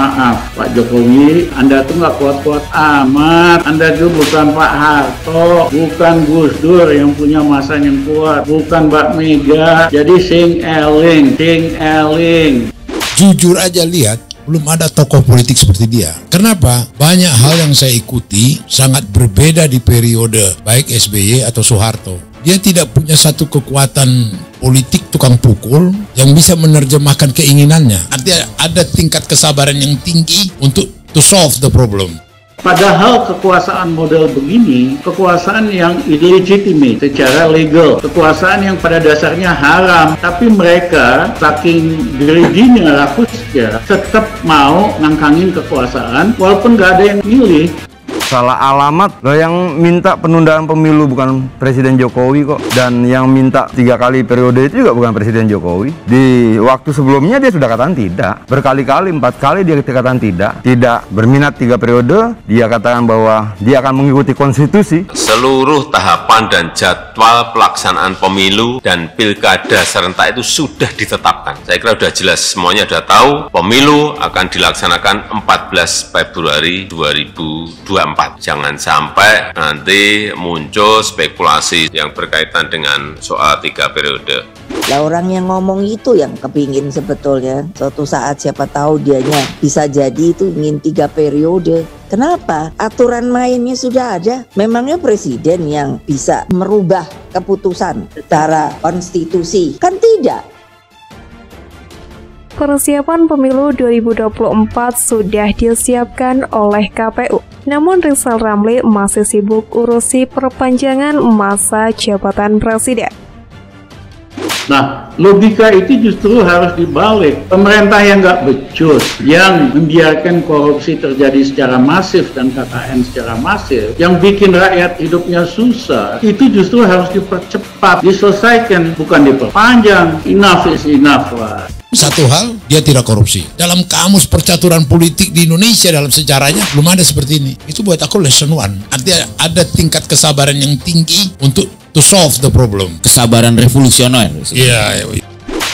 maaf Pak Jokowi, Anda tuh nggak kuat-kuat amat. Anda itu bukan Pak Harto, bukan Gus Dur yang punya masa yang kuat, bukan Mbak Mega. Jadi sing eling. Jujur aja, lihat belum ada tokoh politik seperti dia. Kenapa? Banyak hal yang saya ikuti sangat berbeda di periode baik SBY atau Soeharto. Dia tidak punya satu kekuatan politik tukang pukul yang bisa menerjemahkan keinginannya. Artinya ada tingkat kesabaran yang tinggi untuk to solve the problem. Padahal kekuasaan model begini, kekuasaan yang illegitimate secara legal, kekuasaan yang pada dasarnya haram, tapi mereka saking greedinya, rakusnya, tetap mau ngangkangin kekuasaan walaupun gak ada yang milih. Salah alamat loh, yang minta penundaan pemilu bukan Presiden Jokowi kok, dan yang minta 3 kali periode itu juga bukan Presiden Jokowi. Di waktu sebelumnya dia sudah katakan tidak, berkali-kali, 4 kali dia katakan tidak berminat 3 periode. Dia katakan bahwa dia akan mengikuti konstitusi. Seluruh tahapan dan jadwal pelaksanaan pemilu dan pilkada serentak itu sudah ditetapkan. Saya kira sudah jelas, semuanya sudah tahu. Pemilu akan dilaksanakan 14 Februari 2024. Jangan sampai nanti muncul spekulasi yang berkaitan dengan soal 3 periode. Lah, orang yang ngomong itu yang kepingin sebetulnya. Suatu saat siapa tahu dianya bisa jadi itu ingin 3 periode. Kenapa? Aturan mainnya sudah ada. Memangnya presiden yang bisa merubah keputusan secara konstitusi? Kan tidak. Persiapan pemilu 2024 sudah disiapkan oleh KPU. Namun Rizal Ramli masih sibuk urusi perpanjangan masa jabatan presiden. Nah, logika itu justru harus dibalik. Pemerintah yang nggak becus, yang membiarkan korupsi terjadi secara masif dan KKN secara masif, yang bikin rakyat hidupnya susah, itu justru harus dipercepat, diselesaikan, bukan diperpanjang. Enough is enough lah. Satu hal, dia tidak korupsi. Dalam kamus percaturan politik di Indonesia dalam sejarahnya belum ada seperti ini. Itu buat aku lesson one. Artinya ada tingkat kesabaran yang tinggi untuk to solve the problem. Kesabaran revolusioner. Iya. Yeah.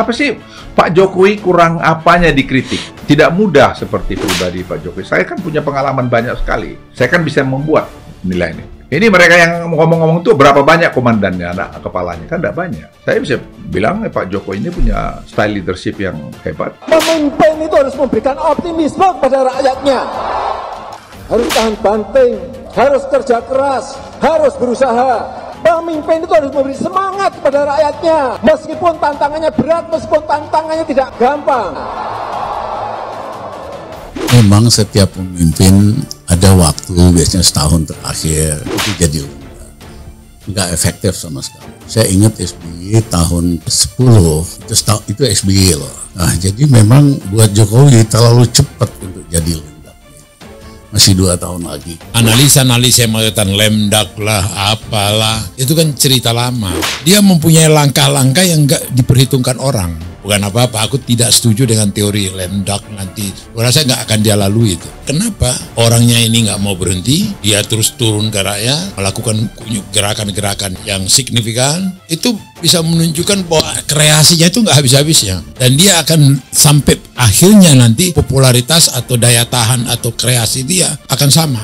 Apa sih Pak Jokowi kurang apanya dikritik? Tidak mudah seperti pribadi Pak Jokowi. Saya kan punya pengalaman banyak sekali. Saya kan bisa membuat nilai ini. Ini mereka yang ngomong-ngomong tuh berapa banyak komandannya, anak kepalanya kan tidak banyak. Saya bisa bilang Pak Jokowi ini punya style leadership yang hebat. Pemimpin itu harus memberikan optimisme kepada rakyatnya. Harus tahan banting, harus kerja keras, harus berusaha. Pemimpin itu harus memberi semangat kepada rakyatnya. Meskipun tantangannya berat, meskipun tantangannya tidak gampang. Memang setiap pemimpin ada waktu, biasanya setahun terakhir itu jadi nggak efektif sama sekali. Saya ingat SBY tahun 10 itu SBY loh. Nah, jadi memang buat Jokowi terlalu cepat untuk jadi lemdak. Masih 2 tahun lagi. Analisa mantan lemdak lah, apalah, itu kan cerita lama. Dia mempunyai langkah-langkah yang nggak diperhitungkan orang. Bukan apa-apa, aku tidak setuju dengan teori lemdak nanti. Saya nggak akan dia lalui itu. Kenapa? Orangnya ini nggak mau berhenti, dia terus turun ke rakyat, melakukan gerakan-gerakan yang signifikan, itu bisa menunjukkan bahwa kreasinya itu nggak habis-habisnya. Dan dia akan sampai akhirnya nanti popularitas atau daya tahan atau kreasi dia akan sama.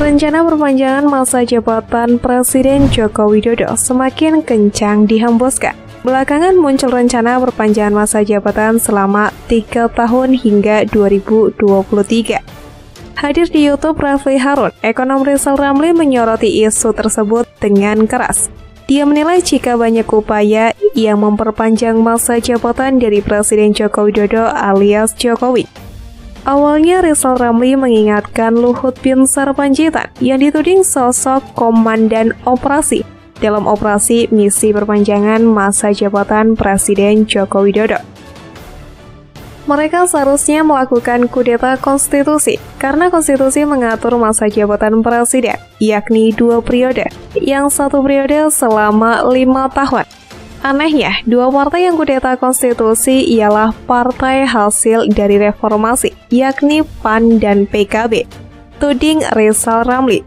Rencana perpanjangan masa jabatan Presiden Joko Widodo semakin kencang dihembuskan. Belakangan muncul rencana perpanjangan masa jabatan selama 3 tahun hingga 2023. Hadir di YouTube Rafli Harun, ekonom Rizal Ramli menyoroti isu tersebut dengan keras. Dia menilai jika banyak upaya yang memperpanjang masa jabatan dari Presiden Joko Widodo alias Jokowi. Awalnya Rizal Ramli mengingatkan Luhut Binsar Panjaitan yang dituding sosok komandan operasi dalam operasi misi perpanjangan masa jabatan Presiden Joko Widodo. Mereka seharusnya melakukan kudeta konstitusi karena konstitusi mengatur masa jabatan presiden, yakni 2 periode, yang 1 periode selama 5 tahun. Anehnya, 2 partai yang kudeta konstitusi ialah partai hasil dari reformasi, yakni PAN dan PKB, tuding Rizal Ramli.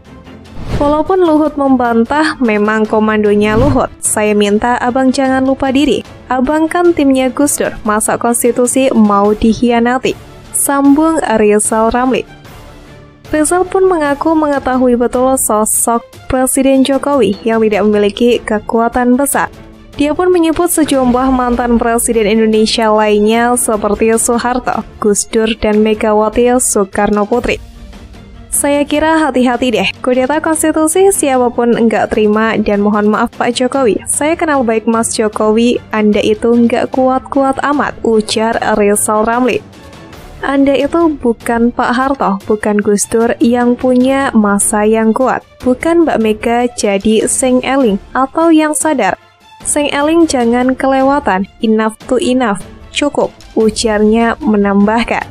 Walaupun Luhut membantah, memang komandonya Luhut. Saya minta abang jangan lupa diri. Abang kan timnya Gus Dur, masa konstitusi mau dikhianati? Sambung Rizal Ramli. Rizal pun mengaku mengetahui betul sosok Presiden Jokowi yang tidak memiliki kekuatan besar. Dia pun menyebut sejumlah mantan Presiden Indonesia lainnya seperti Soeharto, Gus Dur, dan Megawati Soekarnoputri. Saya kira hati-hati deh, kudeta konstitusi siapapun enggak terima dan mohon maaf Pak Jokowi. Saya kenal baik Mas Jokowi, Anda itu enggak kuat-kuat amat, ujar Rizal Ramli. Anda itu bukan Pak Harto, bukan Gus Dur yang punya masa yang kuat. Bukan Mbak Mega jadi sing eling atau yang sadar. Sing eling jangan kelewatan, enough to enough, cukup, ujarnya menambahkan.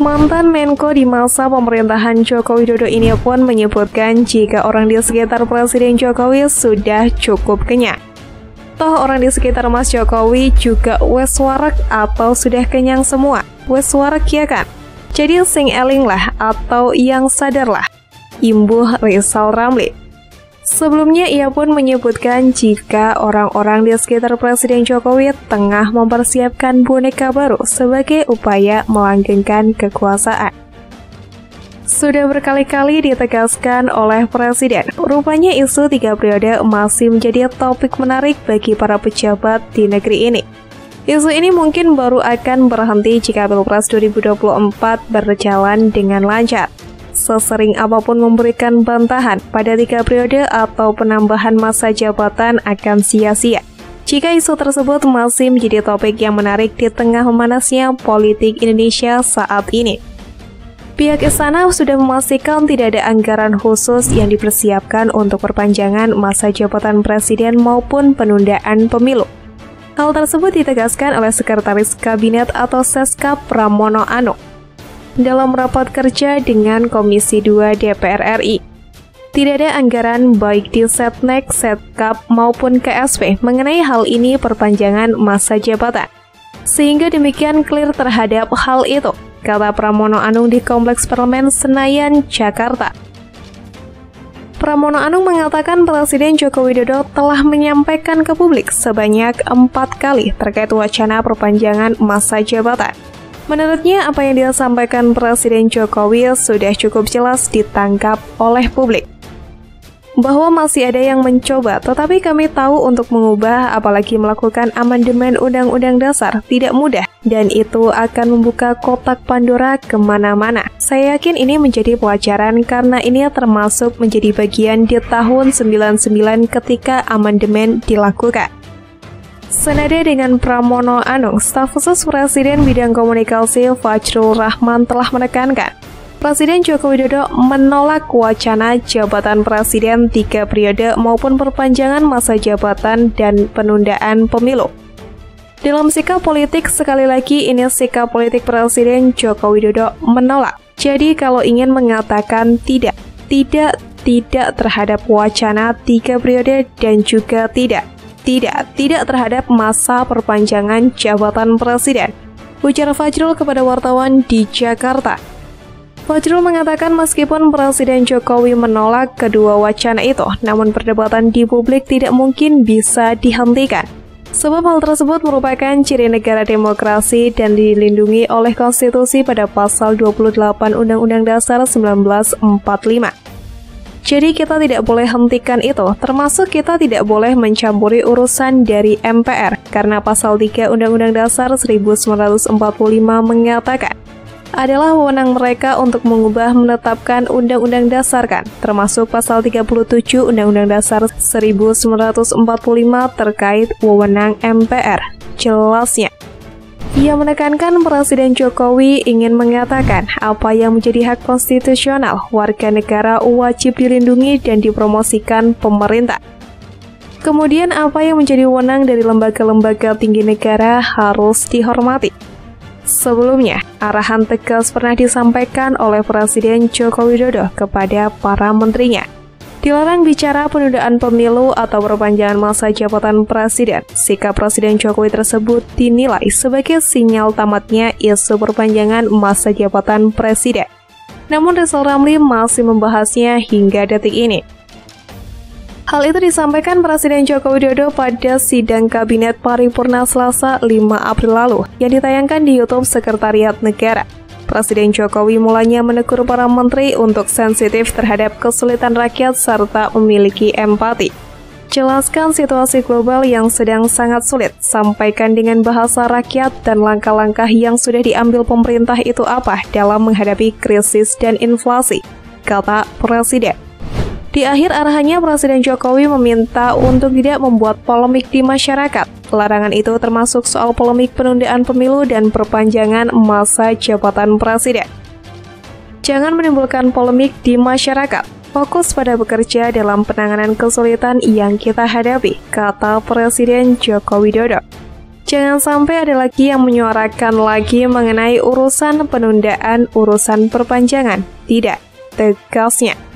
Mantan Menko di masa pemerintahan Joko Widodo ini pun menyebutkan jika orang di sekitar Presiden Jokowi sudah cukup kenyang. Toh orang di sekitar Mas Jokowi juga wes warek atau sudah kenyang semua, wes warek ya kan? Jadi sing eling lah atau yang sadarlah, imbuh Rizal Ramli. Sebelumnya ia pun menyebutkan jika orang-orang di sekitar Presiden Jokowi tengah mempersiapkan boneka baru sebagai upaya melanggengkan kekuasaan. Sudah berkali-kali ditegaskan oleh Presiden, rupanya isu 3 periode masih menjadi topik menarik bagi para pejabat di negeri ini. Isu ini mungkin baru akan berhenti jika Pilpres 2024 berjalan dengan lancar. Sesering apapun memberikan bantahan pada 3 periode atau penambahan masa jabatan akan sia-sia jika isu tersebut masih menjadi topik yang menarik di tengah memanasnya politik Indonesia saat ini. Pihak istana sudah memastikan tidak ada anggaran khusus yang dipersiapkan untuk perpanjangan masa jabatan presiden maupun penundaan pemilu. Hal tersebut ditegaskan oleh Sekretaris Kabinet atau Setkap Pramono Anung dalam rapat kerja dengan Komisi 2 DPR RI. Tidak ada anggaran baik di Setnek, Setkap, maupun KSP mengenai hal ini perpanjangan masa jabatan. Sehingga demikian clear terhadap hal itu, kata Pramono Anung di Kompleks Parlemen Senayan, Jakarta. Pramono Anung mengatakan Presiden Joko Widodo telah menyampaikan ke publik sebanyak 4 kali terkait wacana perpanjangan masa jabatan. Menurutnya, apa yang dia sampaikan Presiden Jokowi sudah cukup jelas ditangkap oleh publik. Bahwa masih ada yang mencoba, tetapi kami tahu untuk mengubah apalagi melakukan amandemen Undang-Undang Dasar tidak mudah, dan itu akan membuka kotak Pandora kemana-mana. Saya yakin ini menjadi pelajaran karena ini termasuk menjadi bagian di tahun 99 ketika amandemen dilakukan. Senada dengan Pramono Anung, staf khusus Presiden bidang komunikasi Fajrul Rahman telah menekankan, Presiden Joko Widodo menolak wacana jabatan Presiden 3 periode maupun perpanjangan masa jabatan dan penundaan pemilu. Dalam sikap politik, sekali lagi ini sikap politik Presiden Joko Widodo menolak. Jadi kalau ingin mengatakan tidak terhadap wacana 3 periode dan juga tidak terhadap masa perpanjangan jabatan presiden, ujar Fajrul kepada wartawan di Jakarta. Fajrul mengatakan meskipun Presiden Jokowi menolak kedua wacana itu, namun perdebatan di publik tidak mungkin bisa dihentikan. Sebab hal tersebut merupakan ciri negara demokrasi dan dilindungi oleh konstitusi pada pasal 28 Undang-Undang Dasar 1945. Jadi kita tidak boleh hentikan itu, termasuk kita tidak boleh mencampuri urusan dari MPR, karena pasal 3 Undang-Undang Dasar 1945 mengatakan, adalah wewenang mereka untuk mengubah menetapkan Undang-Undang Dasar kan, termasuk pasal 37 Undang-Undang Dasar 1945 terkait wewenang MPR, jelasnya. Ia menekankan Presiden Jokowi ingin mengatakan apa yang menjadi hak konstitusional warga negara wajib dilindungi dan dipromosikan pemerintah. Kemudian apa yang menjadi wewenang dari lembaga-lembaga tinggi negara harus dihormati. Sebelumnya, arahan tegas pernah disampaikan oleh Presiden Joko Widodo kepada para menterinya. Dilarang bicara penundaan pemilu atau perpanjangan masa jabatan presiden. Sikap Presiden Jokowi tersebut dinilai sebagai sinyal tamatnya isu perpanjangan masa jabatan presiden. Namun Rizal Ramli masih membahasnya hingga detik ini. Hal itu disampaikan Presiden Joko Widodo pada sidang Kabinet Paripurna Selasa 5 April lalu yang ditayangkan di YouTube Sekretariat Negara. Presiden Jokowi mulanya menegur para menteri untuk sensitif terhadap kesulitan rakyat serta memiliki empati. Jelaskan situasi global yang sedang sangat sulit, sampaikan dengan bahasa rakyat dan langkah-langkah yang sudah diambil pemerintah itu apa dalam menghadapi krisis dan inflasi, kata Presiden. Di akhir arahannya, Presiden Jokowi meminta untuk tidak membuat polemik di masyarakat. Larangan itu termasuk soal polemik penundaan pemilu dan perpanjangan masa jabatan presiden. Jangan menimbulkan polemik di masyarakat. Fokus pada bekerja dalam penanganan kesulitan yang kita hadapi, kata Presiden Joko Widodo. Jangan sampai ada lagi yang menyuarakan lagi mengenai urusan penundaan, urusan perpanjangan. Tidak, tegasnya.